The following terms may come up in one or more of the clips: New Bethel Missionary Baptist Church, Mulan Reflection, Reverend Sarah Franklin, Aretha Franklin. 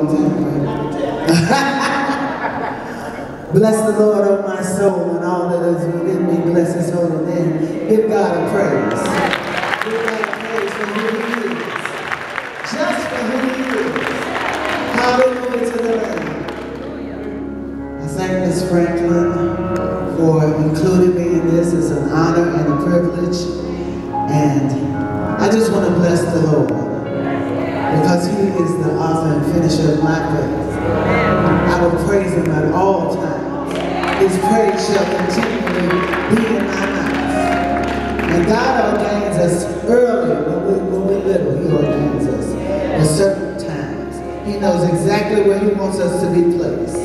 all the time, right? Bless the Lord, oh my soul, and all that is within me. Bless his holy name. Give God a praise. Give God a praise for who he is. Just for who he is. Hallelujah to the Lamb. I thank Ms. Franklin for including me in this. It's an honor and a privilege. And I just want to bless the Lord, because he is the author and finisher of my faith. I will praise him at all times. His praise shall continually be in my mouth. And God ordains us earlier when we're little. He ordains us at certain times. He knows exactly where he wants us to be placed.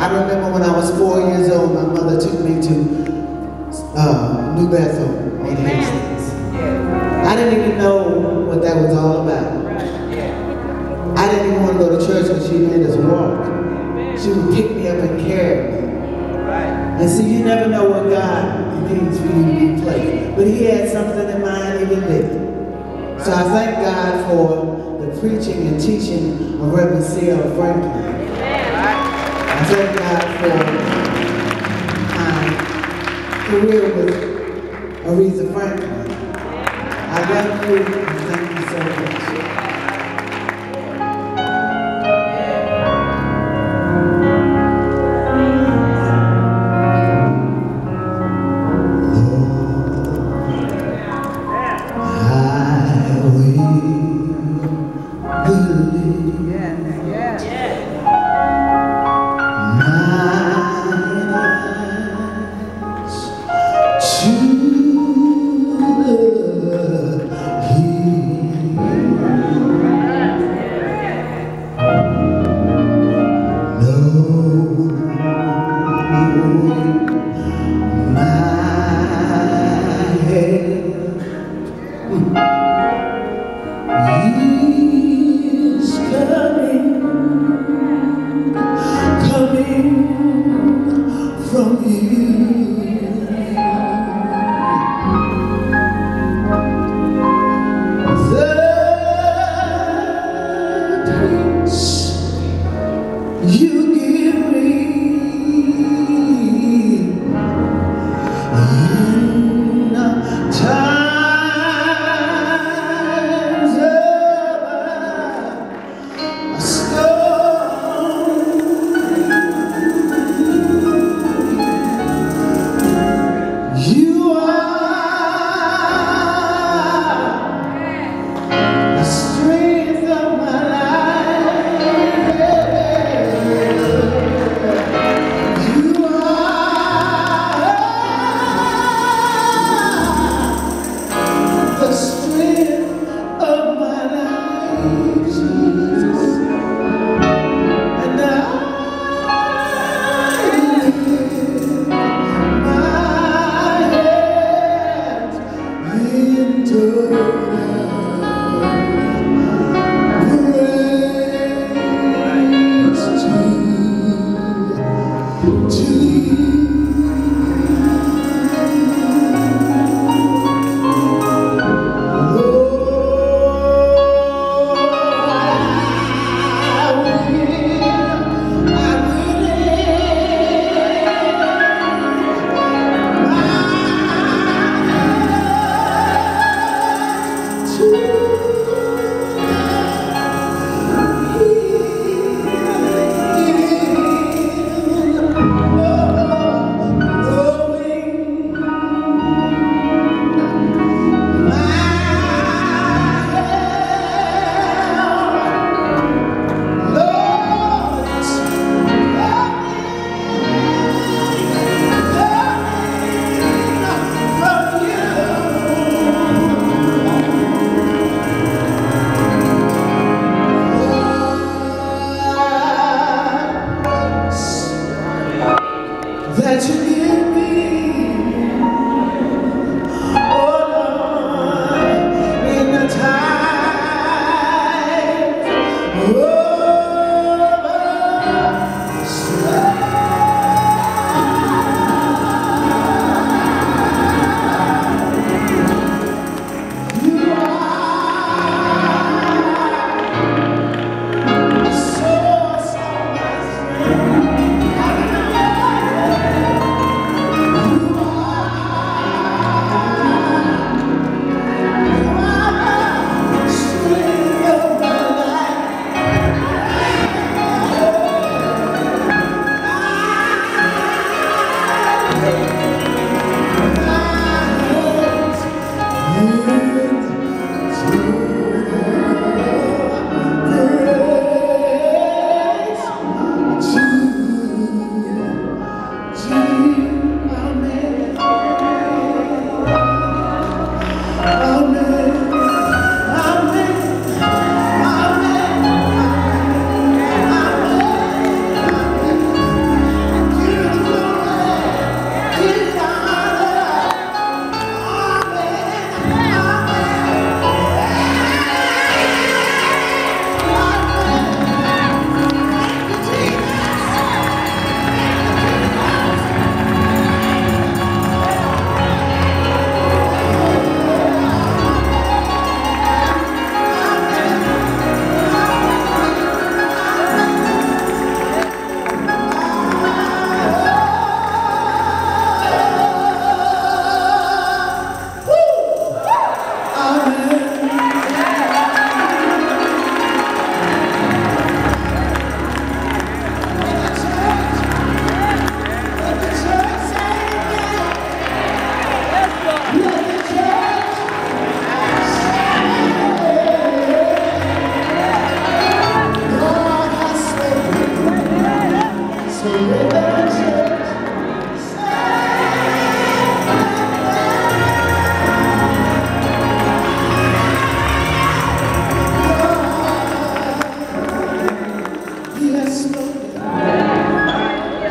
I remember when I was 4 years old, my mother took me to New Bethel on Hastings. I didn't even know what that was all about. I didn't even want to go to church because she made us walk. She would pick me up and carry me. And see, you never know what God needs for you to be placed. But he had something in mind even then. So I thank God for the preaching and teaching of Reverend Sarah Franklin. I thank God for my career with Aretha Franklin. I love you and thank you so much.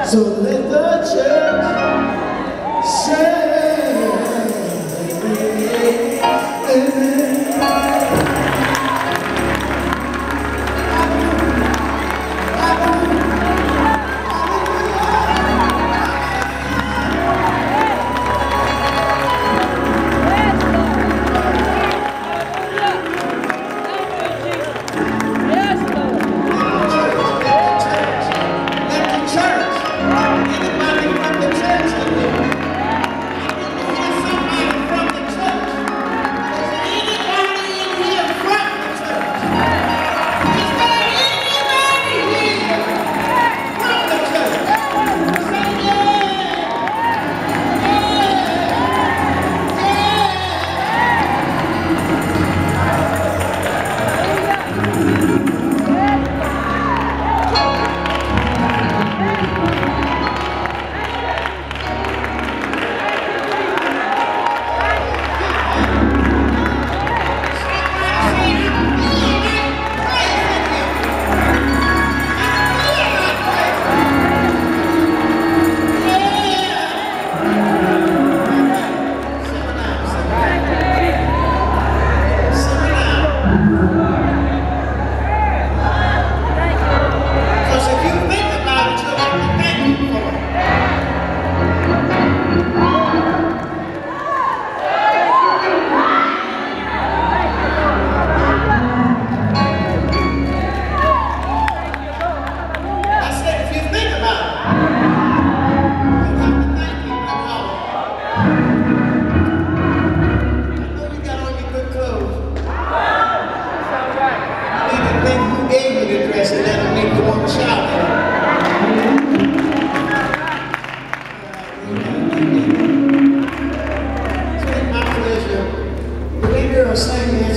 So let the church say amen. Saying